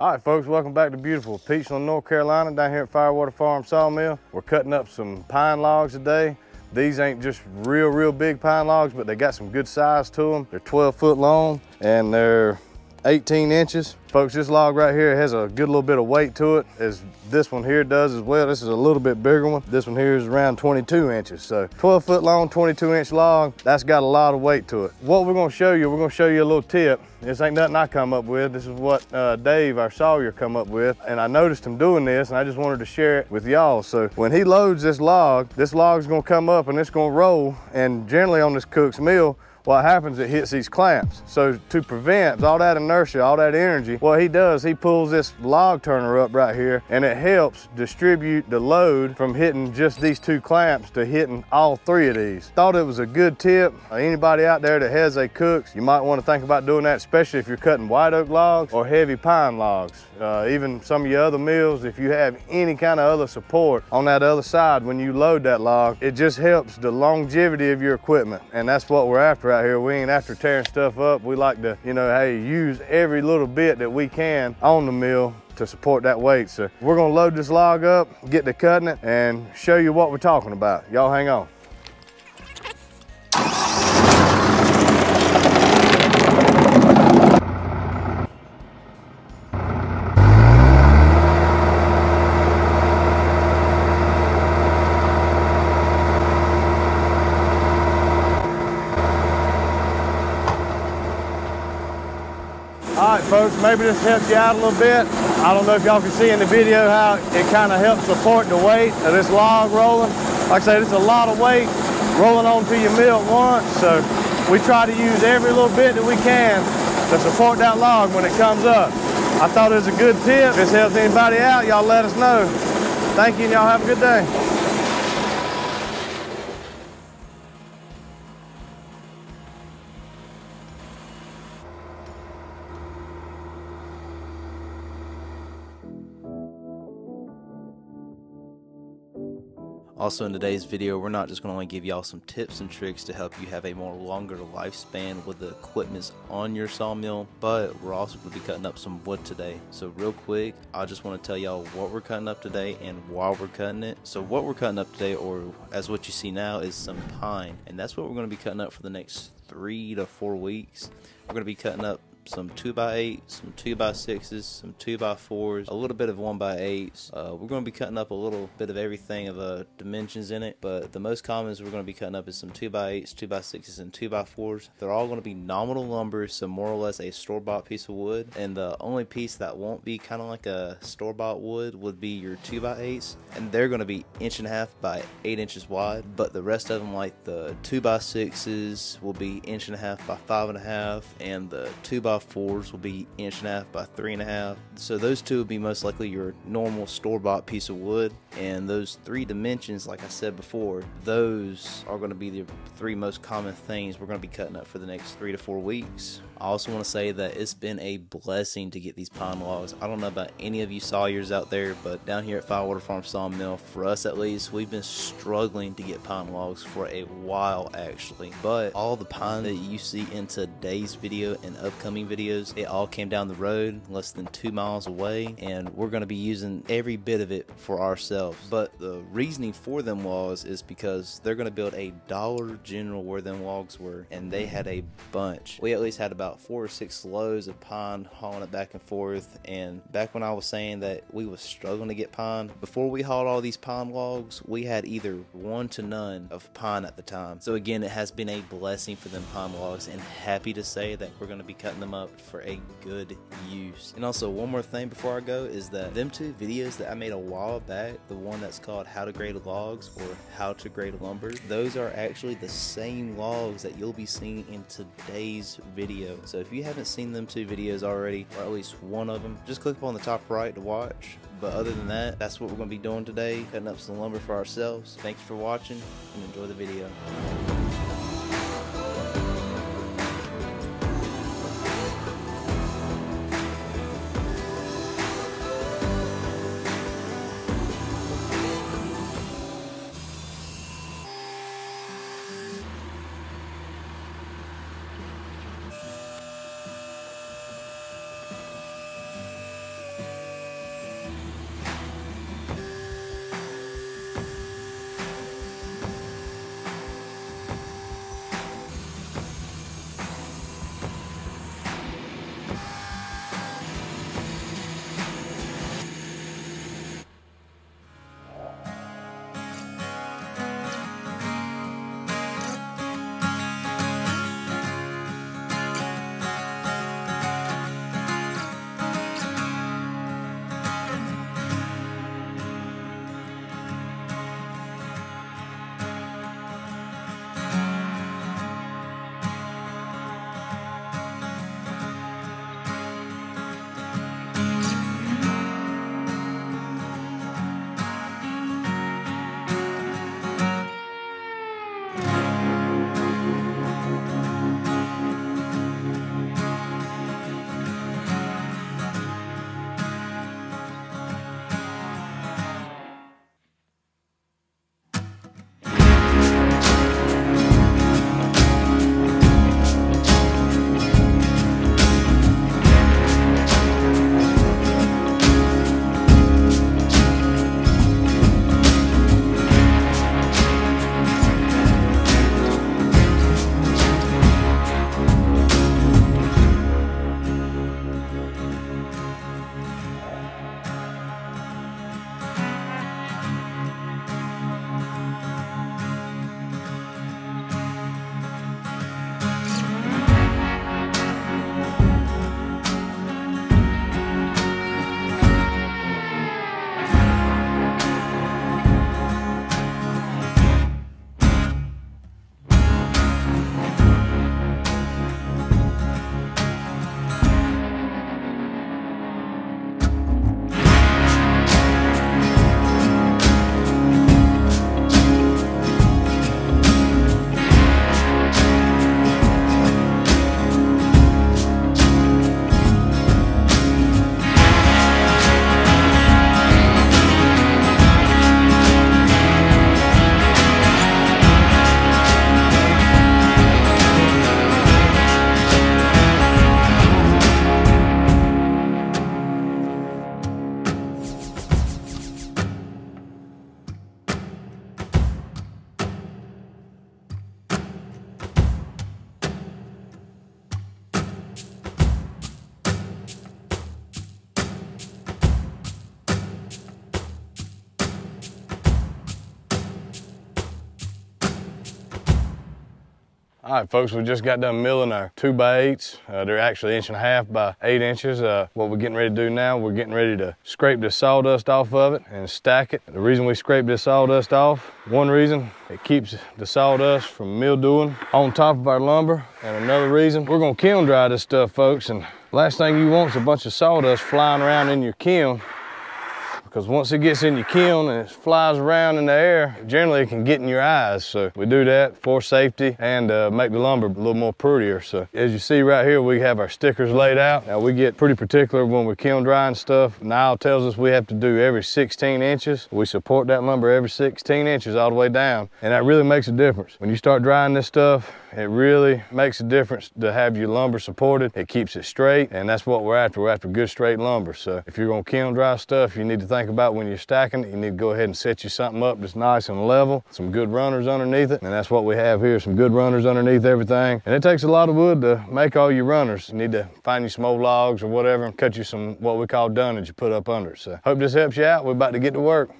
All right, folks, welcome back to beautiful Peachland, North Carolina, down here at Firewater Farm Sawmill. We're cutting up some pine logs today. These ain't just real big pine logs, but they got some good size to them. They're 12 foot long and they're 18 inches. Folks, this log right here has a good little bit of weight to it, as this one here does as well. This is a little bit bigger one. This one here is around 22 inches. So 12 foot long, 22 inch log, that's got a lot of weight to it. What we're gonna show you, we're gonna show you a little tip. This ain't nothing I come up with. This is what Dave, our sawyer, come up with. And I noticed him doing this and I just wanted to share it with y'all. So when he loads this log's gonna come up and it's gonna roll. And generally on this cook's mill, what happens, it hits these clamps. So to prevent all that inertia, all that energy, what he does, he pulls this log turner up right here and it helps distribute the load from hitting just these two clamps to hitting all three of these. Thought it was a good tip. Anybody out there that has a cook's, you might want to think about doing that, especially if you're cutting white oak logs or heavy pine logs. Even some of your other mills, if you have any kind of other support on that other side when you load that log, it just helps the longevity of your equipment. And that's what we're after right here. We ain't after tearing stuff up. We like to, you know, hey, use every little bit that we can on the mill to support that weight. So we're gonna load this log up, get to cutting it, and show you what we're talking about. Y'all hang on. Folks, maybe this helps you out a little bit. I don't know if y'all can see in the video how it kind of helps support the weight of this log rolling. Like I said, it's a lot of weight rolling onto your mill at once, so we try to use every little bit that we can to support that log when it comes up. I thought it was a good tip. If this helps anybody out, y'all let us know. Thank you, and y'all have a good day. Also, in today's video, we're not just going to only give y'all some tips and tricks to help you have a more longer lifespan with the equipments on your sawmill, but we're also going to be cutting up some wood today. So real quick, I just want to tell y'all what we're cutting up today and why we're cutting it. So what we're cutting up today, or as what you see now, is some pine, and that's what we're going to be cutting up for the next 3 to 4 weeks. We're going to be cutting up some 2x8, some 2x6s, some 2x4s, a little bit of 1x8s. We're going to be cutting up a little bit of everything of dimensions in it, but the most commons we're going to be cutting up is some 2x8s, 2x6s, and 2x4s. They're all going to be nominal lumber, so more or less a store-bought piece of wood. And the only piece that won't be kind of like a store-bought wood would be your 2x8s, and they're going to be 1.5 by 8 inches wide. But the rest of them, like the 2x6s, will be 1.5 by 5.5, and the 2x4s will be 1.5 by 3.5. So those two will be most likely your normal store-bought piece of wood, and those three dimensions, like I said before, those are going to be the three most common things we're going to be cutting up for the next 3 to 4 weeks. I also want to say that it's been a blessing to get these pine logs. I don't know about any of you sawyers out there, but down here at Firewater Farm Sawmill, for us at least, we've been struggling to get pine logs for a while actually. But all the pine that you see in today's video and upcoming videos, it all came down the road less than 2 miles away, and we're going to be using every bit of it for ourselves. But the reasoning for them logs is because they're going to build a Dollar General where them logs were, and they had a bunch. We at least had about 4 or 6 loads of pine, hauling it back and forth. And back when I was saying that we was struggling to get pine, before we hauled all these pine logs, we had either 1 to none of pine at the time. So again, it has been a blessing for them pine logs, and happy to say that we're going to be cutting them up for a good use. And also, one more thing before I go is that them 2 videos that I made a while back, the one that's called How to Grade Logs or How to Grade Lumber, those are actually the same logs that you'll be seeing in today's video. So if you haven't seen them 2 videos already, or at least one of them, just click up on the top right to watch. But other than that, that's what we're going to be doing today, cutting up some lumber for ourselves. Thank you for watching, and enjoy the video. All right, folks, we just got done milling our 2x8s. They're actually 1.5 inches by 8 inches. What we're getting ready to do now, we're getting ready to scrape the sawdust off of it and stack it. The reason we scrape this sawdust off, one reason, it keeps the sawdust from mildewing on top of our lumber. And another reason, we're gonna kiln dry this stuff, folks. And last thing you want is a bunch of sawdust flying around in your kiln, because once it gets in your kiln and it flies around in the air, generally it can get in your eyes. So we do that for safety and make the lumber a little more prettier. So as you see right here, we have our stickers laid out. Now we get pretty particular when we're kiln drying stuff. Nile tells us we have to do every 16 inches. We support that lumber every 16 inches all the way down. And that really makes a difference. When you start drying this stuff, it really makes a difference to have your lumber supported. It keeps it straight, and that's what we're after. We're after good straight lumber. So if you're gonna kiln dry stuff, you need to think about when you're stacking it, you need to go ahead and set you something up that's nice and level, some good runners underneath it, and that's what we have here, some good runners underneath everything. And it takes a lot of wood to make all your runners. You need to find you some old logs or whatever and cut you some what we call dunnage you put up under it. So hope this helps you out. We're about to get to work.